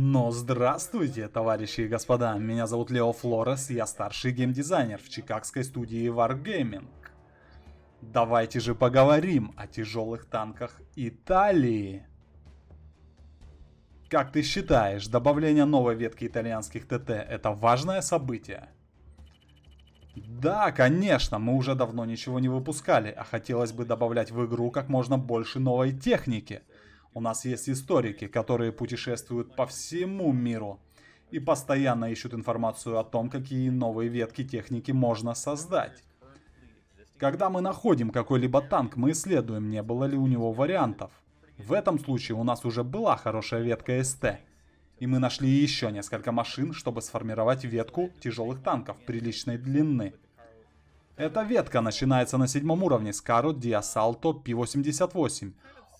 Но здравствуйте, товарищи и господа, меня зовут Лео Флорес, я старший геймдизайнер в чикагской студии Wargaming. Давайте же поговорим о тяжелых танках Италии. Как ты считаешь, добавление новой ветки итальянских ТТ это важное событие? Да, конечно, мы уже давно ничего не выпускали, а хотелось бы добавлять в игру как можно больше новой техники. У нас есть историки, которые путешествуют по всему миру и постоянно ищут информацию о том, какие новые ветки техники можно создать. Когда мы находим какой-либо танк, мы исследуем, не было ли у него вариантов. В этом случае у нас уже была хорошая ветка СТ. И мы нашли еще несколько машин, чтобы сформировать ветку тяжелых танков приличной длины. Эта ветка начинается на 7 уровне с Carro d'Assalto P.88.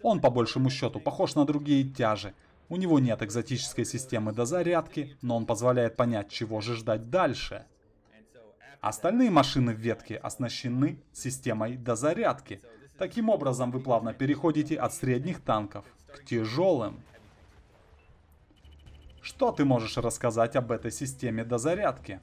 Он по большему счету похож на другие тяжи. У него нет экзотической системы дозарядки, но он позволяет понять, чего же ждать дальше. Остальные машины в ветке оснащены системой дозарядки. Таким образом, вы плавно переходите от средних танков к тяжелым. Что ты можешь рассказать об этой системе дозарядки?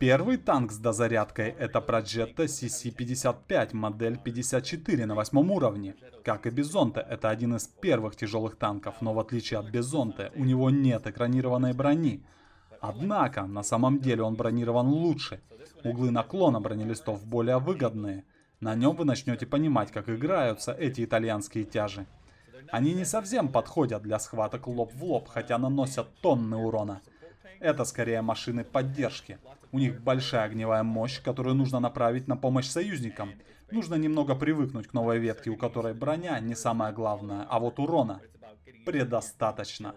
Первый танк с дозарядкой это Progetto CC55, модель 54 на 8 уровне. Как и Bizonte, это один из первых тяжелых танков, но в отличие от Bizonte, у него нет экранированной брони. Однако, на самом деле он бронирован лучше. Углы наклона бронелистов более выгодные. На нем вы начнете понимать, как играются эти итальянские тяжи. Они не совсем подходят для схваток лоб в лоб, хотя наносят тонны урона. Это скорее машины поддержки. У них большая огневая мощь, которую нужно направить на помощь союзникам. Нужно немного привыкнуть к новой ветке, у которой броня не самое главное, а вот урона предостаточно.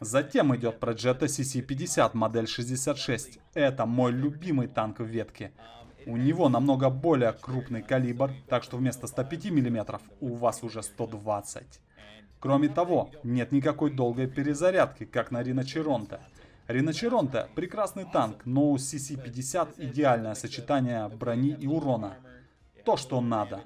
Затем идет Progetto CC50, модель 66. Это мой любимый танк в ветке. У него намного более крупный калибр, так что вместо 105 мм у вас уже 120. Кроме того, нет никакой долгой перезарядки, как на Риноцеронте. Риноцеронте – прекрасный танк, но у CC50 идеальное сочетание брони и урона. То, что надо.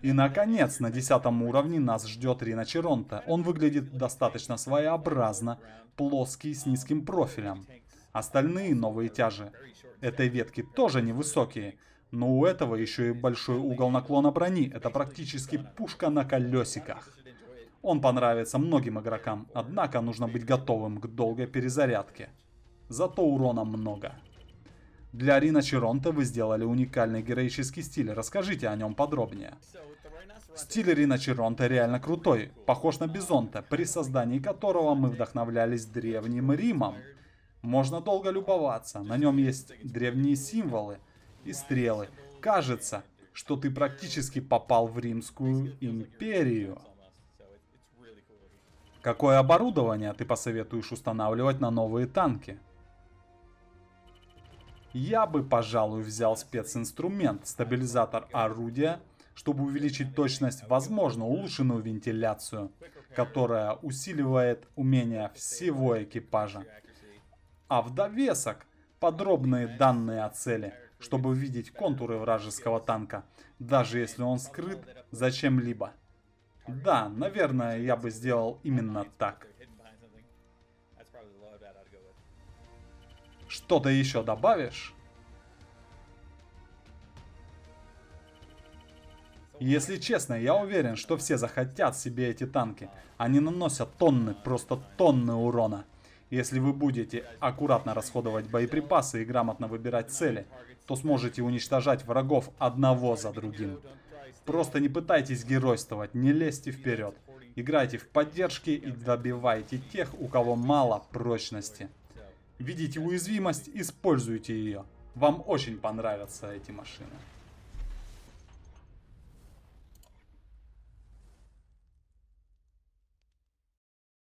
И, наконец, на 10 уровне нас ждет Риноцеронте. Он выглядит достаточно своеобразно, плоский, с низким профилем. Остальные новые тяжи этой ветки тоже невысокие, но у этого еще и большой угол наклона брони. Это практически пушка на колесиках. Он понравится многим игрокам, однако нужно быть готовым к долгой перезарядке. Зато урона много. Для Риноцеронте вы сделали уникальный героический стиль. Расскажите о нем подробнее. Стиль Риноцеронте реально крутой, похож на Bizonte, при создании которого мы вдохновлялись Древним Римом. Можно долго любоваться, на нем есть древние символы и стрелы. Кажется, что ты практически попал в Римскую империю. Какое оборудование ты посоветуешь устанавливать на новые танки? Я бы, пожалуй, взял специнструмент, стабилизатор орудия, чтобы увеличить точность, возможно, улучшенную вентиляцию, которая усиливает умения всего экипажа. А в довесок подробные данные о цели, чтобы видеть контуры вражеского танка, даже если он скрыт за чем-либо. Да, наверное, я бы сделал именно так. Что-то еще добавишь? Если честно, я уверен, что все захотят себе эти танки. Они наносят тонны, просто тонны урона. Если вы будете аккуратно расходовать боеприпасы и грамотно выбирать цели, то сможете уничтожать врагов одного за другим. Просто не пытайтесь геройствовать, не лезьте вперед. Играйте в поддержки и добивайте тех, у кого мало прочности. Видите уязвимость, используйте ее. Вам очень понравятся эти машины.